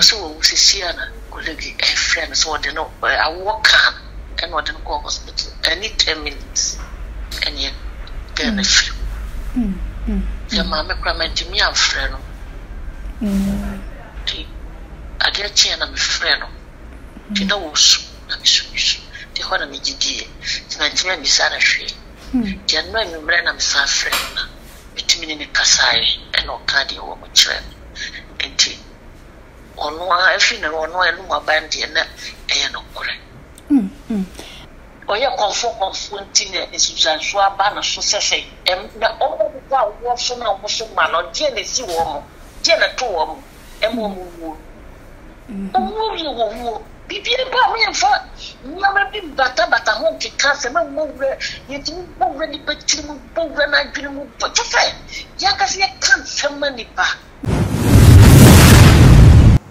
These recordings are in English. So we see Anna Kolege a friend, so they know I walk and what didn't go hospital. I need 10 minutes, and yet then a few. Your mamma commented me, I'm friend. I did chain and friend. She knows I'm Swiss. The honor me, dear. The Nigerian is an ashy. The annoying brand I'm so friend. Between in the Kasai and Okadi or Mutren. And tea. On one funeral, on one more bandy and no correct. Oh, you're comfortable in Susan Swabana, so say, and the old was so now was so man or Jenny Siwam, Jenna Tom, and Mumu. Oh, you will be about me and for never be better, but I won't cast a move. You didn't already bet you move when I didn't move, but to say, Yakasia can't send money back.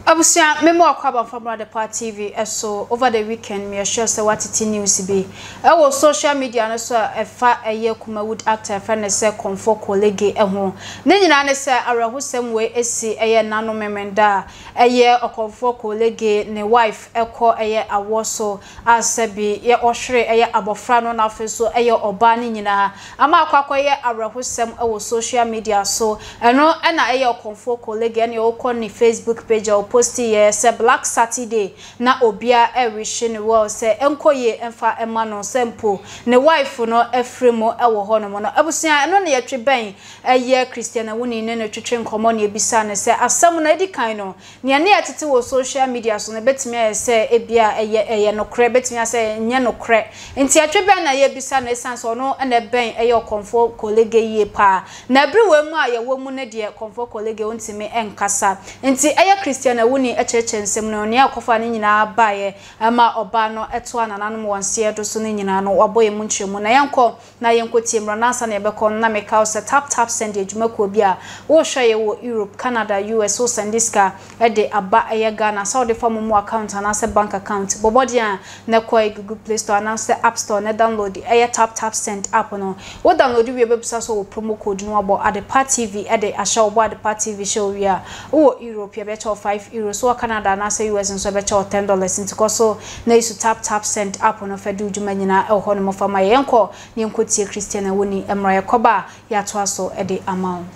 Abusia, me more kwaba from Adepa TV. So over the weekend, me share say what it news be. I was social media and so a fa a year Kumawood actor friend say Okomfo Kolege eho. Nini na say arahu same way esi a year nano memenda a year Okomfo Kolege ne wife a call a year awoso asebi ye oshre a year abofrano na feso a year obani nina. Ama kwakwa ye arahu same our social media so eno ena a year Okomfo Kolege ni oko ni Facebook page or postiye se Black Saturday na obia ewishi ni wo se enkoye enfa emano sempo ne wife no efremo ewo hono mo no ebusia eno ne yetwe ben eye Christiana woni ne ne twetwe nkomo ne ebisa ne se asam na edikan no ne ne yetete wo social media so ne betime ye se ebia eye no kre betime se nye no kre nti yetwe ben na ye ebisa ne sanso no ene ben eye Okomfo Kolege ye pa na briwe mu aye wo mu ne de Okomfo Kolege ontime enkasa nti eye Christiana na wuni echeche nsemno ne akofa ne nyina abaye ama oba no eto anananom wonse do so ne nyina no waboye mu ntwemu na yenko tiemra na asa na ebekon na meka ose tap send ejuma ko bia wo hwe wo Europe, Canada, US wo send diska e de aba eye Ghana so de form mu account na ase bank account bobodia na ko Google Play Store na ase App Store na download eye tap send app no wo download we bebusa so wo promo code no abo Adepa TV e de ahya wo Adepa TV show we a wo Europe beto €5 so Canada na say US nso be cho $10 nti ko so na isu tap send app no fa du djuma nyina e ho no mo fa ma yenko ne yenko tie Christiana woni emra ye koba ya to aso e de amount.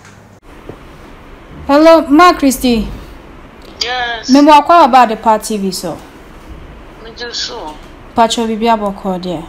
Hello Ma Christy. Yes. Me mo akwa about the party TV so. Me do so. Pacho bibia boko de.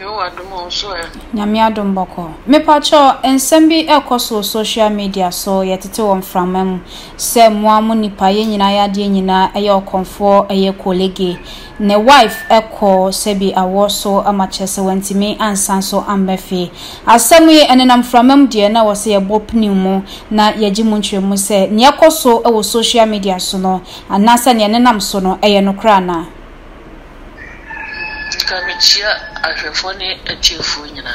Yo adumo so e. Nyame adom boko. Me pacho ensem bi ekoso social media so yetete won framam se moamu nipa ye nyina ya de nyina eye Okomfo eye Kolege ne wife eko sebi awoso amachese wentimi ansanso ambefe asem ye enenam framam de na wose ye bopni mu na yeji mu ntwemu se ne ekoso ewo social media so no anasa ne enenam so no eye no kra na Kamitia, I have only a cheerful dinner.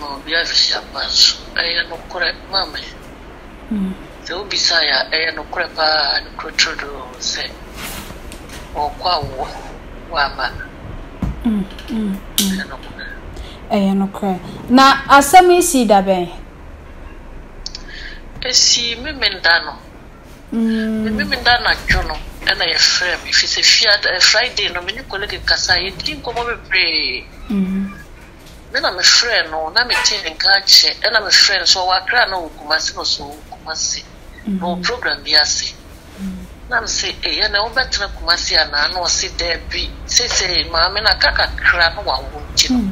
No, we have shampers. I am not correct, mammy. So, beside, I am no crapper and crotrudo, say, or quaw, wama. I am not cry. Now, as some may see that bay. I see Mimendano. Mimendana journal. And I affirm if it's a fiat Friday, no many colleague Casai didn't come over pray. Then I'm a friend, no, I'm a tin and catch, and I'm a friend, so I cry no, Kumasino, so Kumasi, no program, yes. Nam say, eh, and I'll better Kumasi and I know sit there be, say, Mamma, Kaka cry no one won't you.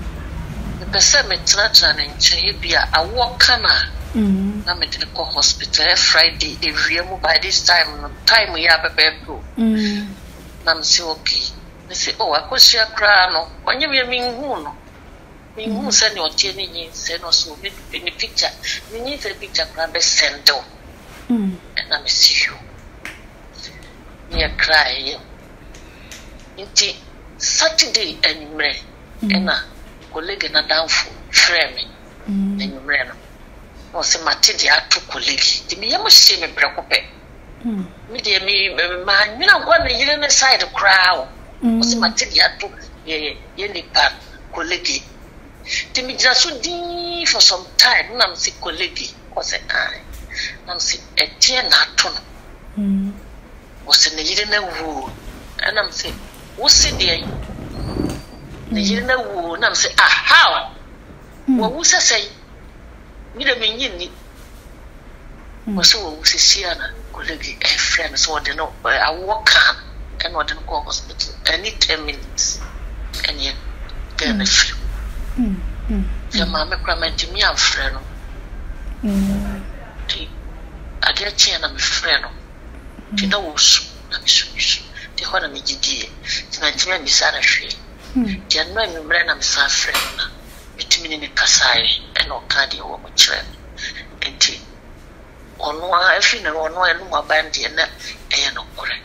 The person may touch and Chayabia, I walk canna. I'm at the hospital Friday every year by this time we have a bedroom. I'm so okay. They say, oh, I could share crano. When you mean who? Who send your chin send or so in the picture. We need a picture, grab a send down. And I'm see you. You're crying. It's Saturday and me and a colleague and a downfall, framing, and you ran. Ose matidi atu kolegi dimi yamshi me prekope mi de mi ma nyina kwa na yire ne side crowd ose matidi atu ye ni pa kolegi dimi jasu di for some time na msi kolegi ose ai na msi etie na atu no Was in the and I'm saying, what's it there? The and I'm saying, ah, how? What was I say? We don't mean you. Was so, Sienna, colleague, a friend, so they know I walk on and what in call hospital. I need 10 minutes. And yet, then a few. Your mamma cried to me, I'm afraid. I get chain, I'm afraid. You know, I'm sure. The horror me did. The man is a shame. The unknown man, I'm so afraid. Between the Kasai and Okadi or Mutren. And on one funeral, on one more bandy and that, and Okore.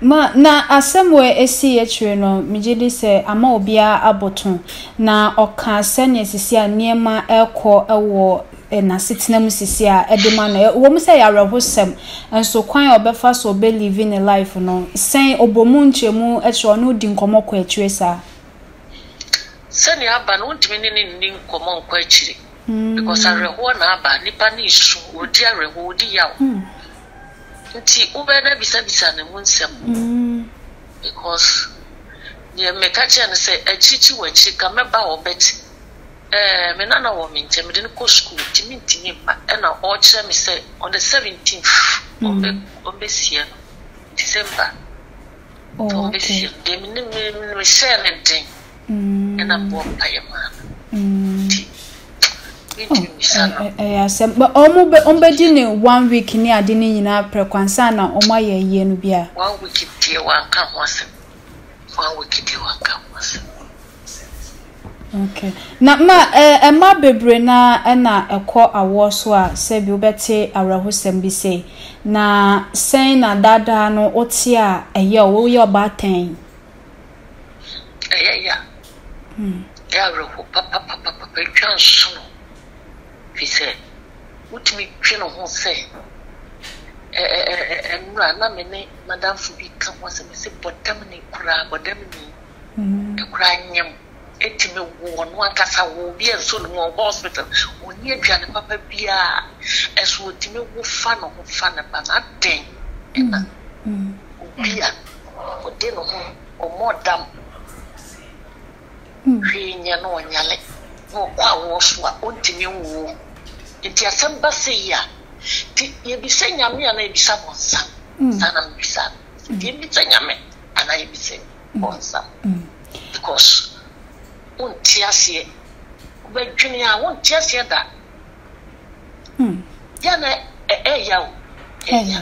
Ma na asemwe esi etre no mijidi se ama obia aboton na oka sene sisi a niema elko ewo na sitina musisi a edema na wo mse ya rehosem enso kwan obefa so be living a life no sen obomu nchemu etre ono di nkomo kwa etre sa sene aba no ntimi ni nkomo kwa etre because areho na aba nipa ni isu odi areho odi yawo because you make a chance say a chichi when she come about bet. Menana woman, Timidin Co school, Timidin, and our orchard, say on the 17th of this year, December. Oh, this year, they mean we say anything, and I'm born by a man. But almost 1 week near dinner in our prequansana or my year no beer. 1 week, dear one come was 1 week, dear one come was. Okay. Now, ma bebrena and a call a war swa, said you betty a rahusem be say. Na saying a dada no otia a year will your batten. Yeah. Papa. He said, would me Colonel Hossein? And Ramamene, Madame Fubi, come once and say, but damning cry, but damning the crying yam. Eighty me won one casa will be a soon more hospital, or near Jan Papa Bia, as would Timmy will fan or fan about that thing. Bia, or dinner or more damn. Was what only knew. It is some bassia. You be saying, I mean, I be someone, son, and be sad. You be saying, I mean, and I be saying, because won't tears here. But Junior won't tears here that. Yana, a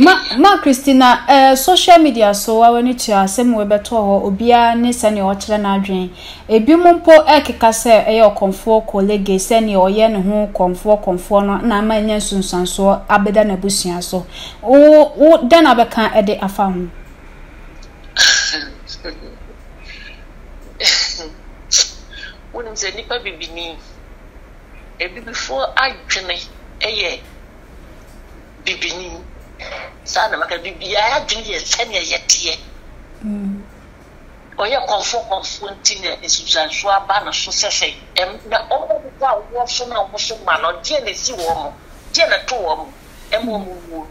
Ma Christina, social media so I want to asem we beto ho obia ne sene o kire na adwen ebimpo ekeka se e Okomfo Kolege sene o ye ne ho Okomfo no na amanya sunsanso abeda na busua so o den abeka e de afa ho won ze nipa bibini ebi before adwene eye bibini Sana maka bibi ya jini ya sanya ya tiye. Oye konfo ntine isuzansua bana susese. Na omu kwa uwosu na uwosu mano. Jene si uomu. Jene tu uomu. Uomu uomu.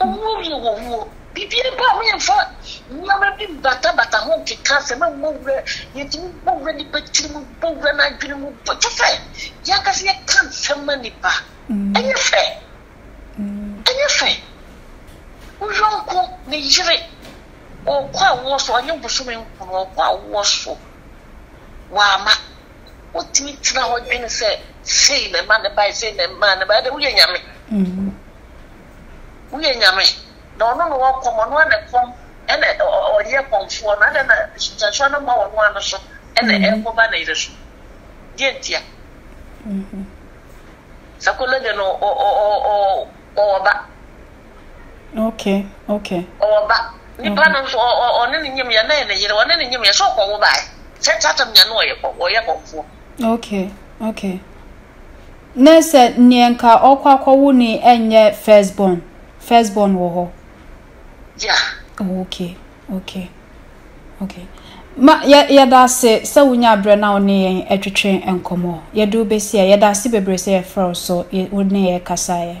Uomu uomu. Bibi ya mba uye mfa. Nyama bibi bata hongi kase. Mwure. Yetimi mwure ni betili mwure na jini mwure. Chefe. Yakasi ya kanse mani ba. Enye fe. Anything. We don't go Nigeria or quite was or young pursuing or quite was for Wama. What do you know? What you say? Say the man by saying the man about the William. William, no, walk on one and come and or yep on for another, such one more one or so, and the elbow managers. Yet, yeah. Sakola or Okay. Okay. Nessa Nienka or Quakawuni and yet firstborn. Firstborn woho. Yeah. Okay. Ma ya da se se unya bre na oni etwetwe enkomo. Ya do besia ya da se bebre se e fro so ye woni e kasaye.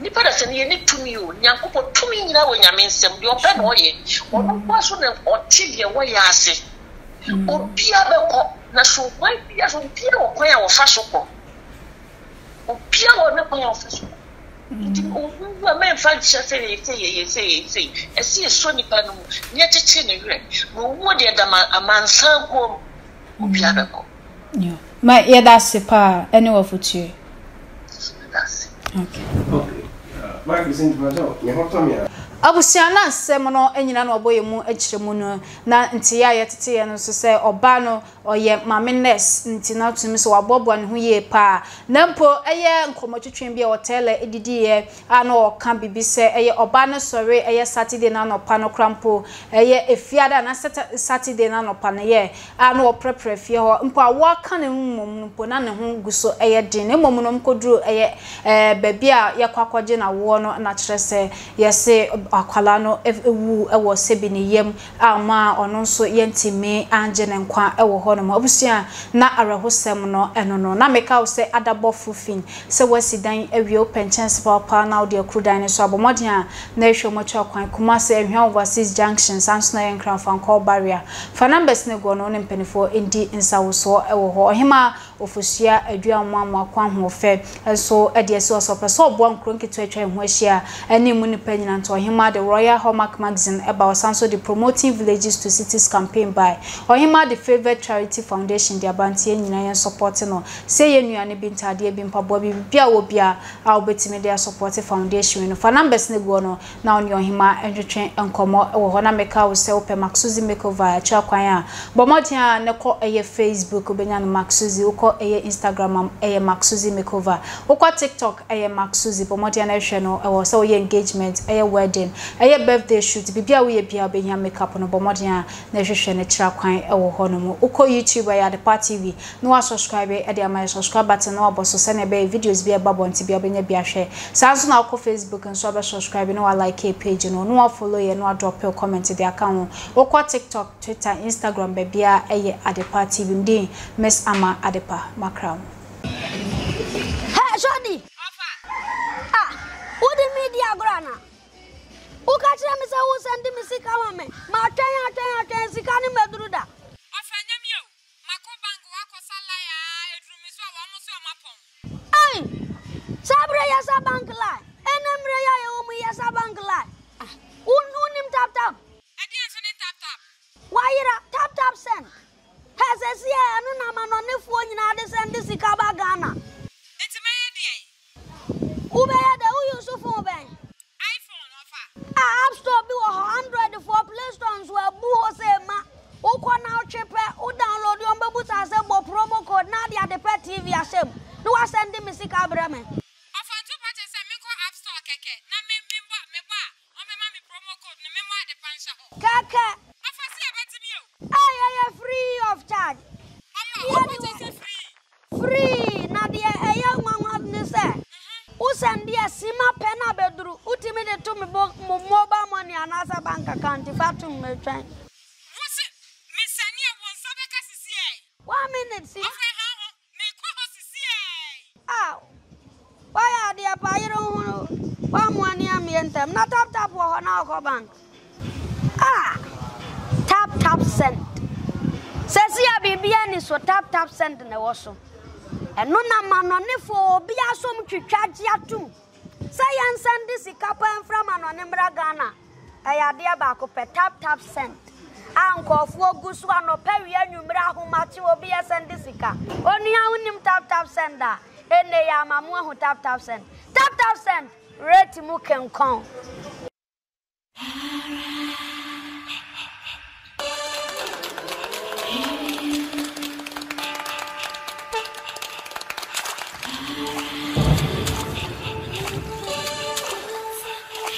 Nipadas and Yenit to me, Yanko to me now when I mean some your pen or ye, or no person or chili away assay. Or be other national white beers on Pia or Quay or Fasoko. Or Pia or no Quay or Fasoko. A man finds say, I see a sonny panel, near the chin, but what the other man sang home or Piabaco. My ear that's a pa, and no of you. Okay. Abusiana semono enyina na oboye mu akyiremu no na ntia yetete ye no so se oba no oye mameness ntina tumi so wabobo ne ho ye pa na mpo eye nkomotwetwen bi hotel edidi ye ana okan bibi se eye oba no sore eye Saturday na no pa no krampo eye efiada na Saturday na no pa ne ye ana o prepare fie ho mpo awo kan ne mum mpo na ne ho guso eye din ne mum no mkodru eye baby a yakwakwagye na wo no na kyerɛ se yese akwala no ewu ewo sebi ni yem ama ono so yentime anje ne nkwa ewo ho no obusua na arehosem no eno no na meka wo se adabɔfo fin se wasidan ewie open chance papa na odi akrudan ne so abomɔden a na ehwe mɔtwa kwan kuma se ehwe overseas junction sansona yen kran fan call barrier fa numbers ne go no ne mpenifo ndi nsawo so ewo ho ohima ofosia aduanwa makwa ho fe so ade se so pɛso obo ankron ketu atwa ho ahia ene mu nipa nyina nto ohima the Royal Hallmark Magazine about sanso the Promoting Villages to Cities campaign by ohima the Favorite Charity Foundation the abantie nyina yen support no say yenuane bi ntade bi mpabo bi bia wo bia a obetime dia support foundation no fa numbers ne go no na oni ohima entwetwen enkomo wo ho na meka wo se ope maxuzi makeover acha kwan a bomodia ne kɔ eye Facebook obenya no maxuzi wo kɔ eye Instagram eye maxuzi makeover wo kɔ TikTok eye maxuzi bomodia na hwe no ewo so ye engagement eye wedding eye birthday shoot bibia we bia obenya makeup no bomodia na hwehwe ne kira kwan ewo ho no mu wo YouTube eye Adepa TV no subscribe e de ama subscribe button no aboso se ne be videos bi e babonti bi obenya bi ahwe sanso na wo Facebook nso aba subscribe no wa like e page no no follow ye no drop your comment the account wo kɔ TikTok Twitter Instagram be bia eye Adepa TV mdi Miss Ama Adepa Makram. Hey, Johnny! Ah, who the media grana? Who catch them is who send them sick away? My ten, sick animal do that. Hey, sabre yasa bank lie. Enemre ya yomu yasa bank lie. Unim tap tap. Adi ansoni tap tap. Waira tap tap send. Has here no man on the phone in this and this Ghana. It's a man. Uber, who use phone bank? iPhone offer. I have stopped you 100 for Play Stones where Buho Sema. Uko now cheaper, who download your baboons as a promo code Nadia the Pet TV as him. No, I send him a sick Abraham. Offer 2 patches and make app store keke. Now me ba, or my mammy promo code, no me the puncher. Kaka. Free of charge. Free. Nadia, a young man of Nisa. Who send the Sima Pena Bedru, who timid to me mobile money and other bank account if I to me train. What's it? Miss Sania won't sabacassia. 1 minute, see. Ah, why are they a pyro? 1 year me and them. Not tap tap or now bank. Ah, tap send. Sesia bibia ni so tap send na wo so eno na manonefo obi asom twetwaje atum se yan send sika pan from anone mra Ghana ayade aba ko pe tap send ankofo ogusu anopa wi anwumra homate obi ya send sika onu ya unim tap send da ene ya mamu ahu tap send rate mu kenkon.